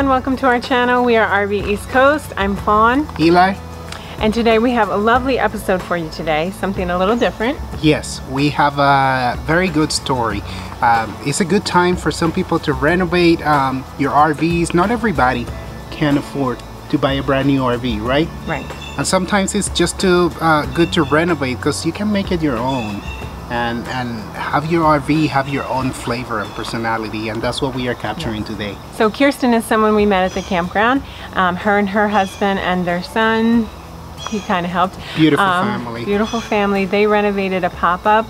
everyone, welcome to our channel. We are RV East Coast. I'm Fawn. Eli. And today we have a lovely episode for you today, something a little different. Yes, we have a very good story. It's a good time for some people to renovate your RVs. Not everybody can afford to buy a brand new RV, right? Right. And sometimes it's just too good to renovate because you can make it your own. And have your RV have your own flavor and personality, and that's what we are capturing today. So Kirsten is someone we met at the campground. Her and her husband and their son, he kind of helped. Beautiful family. Beautiful family. They renovated a pop-up,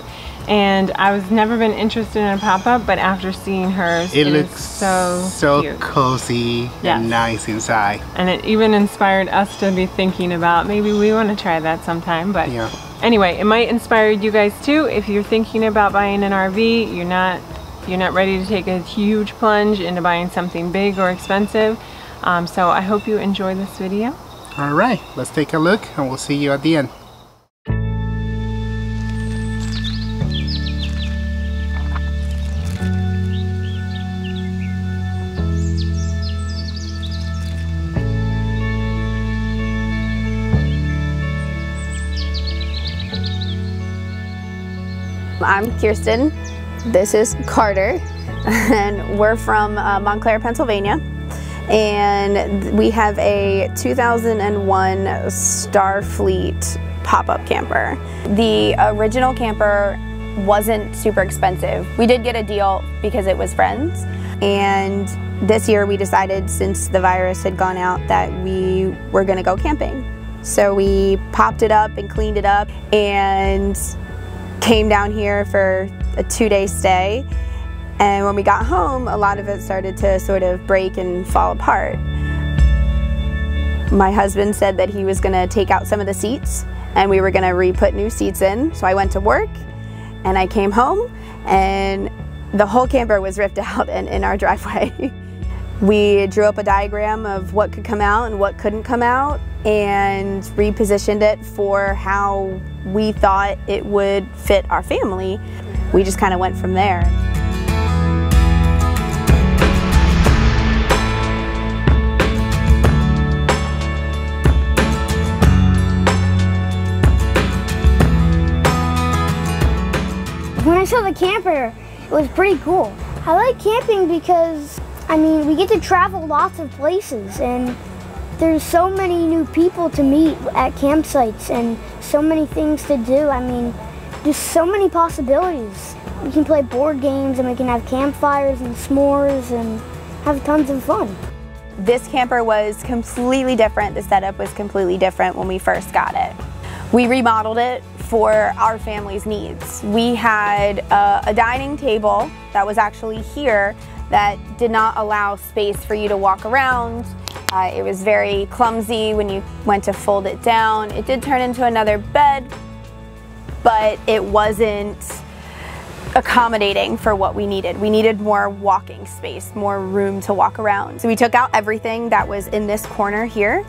and I was never been interested in a pop-up, but after seeing hers, it looks so cute. Cozy and nice inside. And it even inspired us to be thinking about maybe we want to try that sometime, but yeah. Anyway, it might inspire you guys too. If you're thinking about buying an RV, you're not ready to take a huge plunge into buying something big or expensive. So I hope you enjoy this video. All right, let's take a look and we'll see you at the end. I'm Kirsten, this is Carter, and we're from Montclair, Pennsylvania, and we have a 2001 Starfleet pop-up camper. The original camper wasn't super expensive. We did get a deal because it was friends, and this year we decided, since the virus had gone out, that we were going to go camping. So we popped it up and cleaned it up and came down here for a two-day stay, and when we got home, a lot of it started to sort of break and fall apart. My husband said that he was going to take out some of the seats and we were going to re-put new seats in, so I went to work and I came home and the whole camper was ripped out and in our driveway. We drew up a diagram of what could come out and what couldn't come out and repositioned it for how we thought it would fit our family. We just kind of went from there. When I saw the camper, it was pretty cool. I like camping because, I mean, we get to travel lots of places, and there's so many new people to meet at campsites and so many things to do. I mean, there's so many possibilities. We can play board games and we can have campfires and s'mores and have tons of fun. This camper was completely different. The setup was completely different when we first got it. We remodeled it for our family's needs. We had a dining table that was actually here that did not allow space for you to walk around. It was very clumsy when you went to fold it down. It did turn into another bed, but it wasn't accommodating for what we needed. We needed more walking space, more room to walk around. So we took out everything that was in this corner here,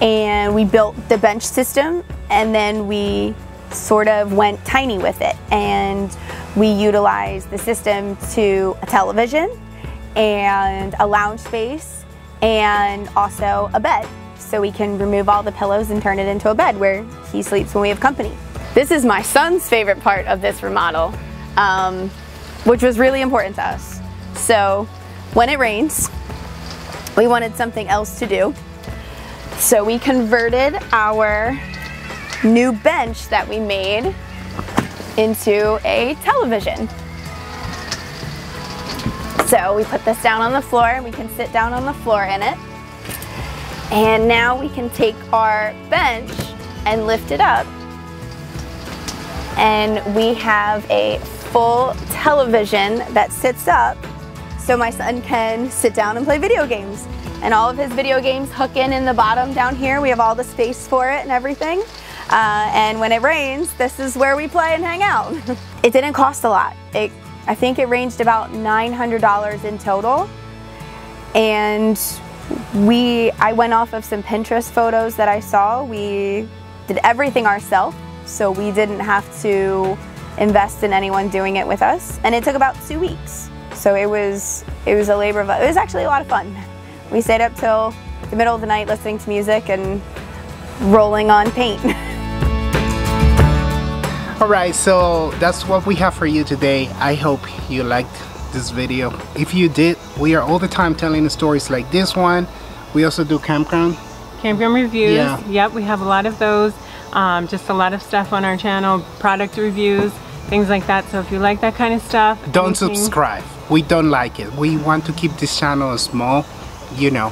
and we built the bench system, and then we sort of went tiny with it. And we utilized the system to a television and a lounge space, and also a bed, so we can remove all the pillows and turn it into a bed where he sleeps when we have company. This is my son's favorite part of this remodel, which was really important to us. So when it rains, we wanted something else to do, so we converted our new bench that we made into a television. So we put this down on the floor and we can sit down on the floor in it. And now we can take our bench and lift it up. And we have a full television that sits up so my son can sit down and play video games. And all of his video games hook in the bottom down here. We have all the space for it and everything. And when it rains, this is where we play and hang out. It didn't cost a lot. I think it ranged about $900 in total, and I went off of some Pinterest photos that I saw. We did everything ourselves, so we didn't have to invest in anyone doing it with us, and it took about 2 weeks. So it was a labor of love. It was actually a lot of fun. We stayed up till the middle of the night listening to music and rolling on paint. Alright, so that's what we have for you today. I hope you liked this video. If you did, we are all the time telling stories like this one. We also do campground reviews. Yeah. Yep, we have a lot of those. Just a lot of stuff on our channel, product reviews, things like that. So if you like that kind of stuff, don't subscribe. We don't like it. We want to keep this channel small, you know.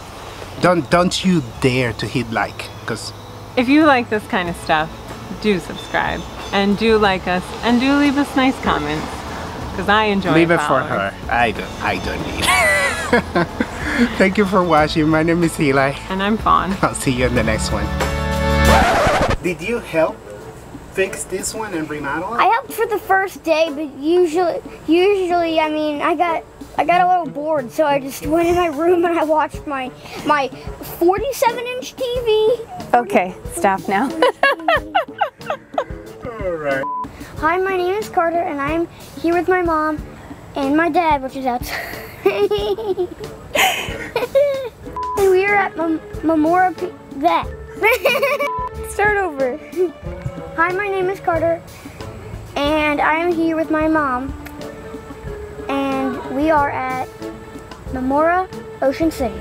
Don't you dare to hit like, because if you like this kind of stuff, do subscribe and do like us and do leave us nice comments, because I enjoy leave it for her. I don't need it. Thank you for watching. My name is Eli and I'm Fawn. I'll see you in the next one. Did you help fix this one and remodel it? I helped for the first day, but usually I mean I got a little bored, so I just went in my room and I watched my 47-inch TV. Okay, stop now. All right. Hi, my name is Carter, and I'm here with my mom and my dad, which is outside. And we are at Namora that. Start over. Hi, my name is Carter, and I'm here with my mom. And we are at Namora Ocean City.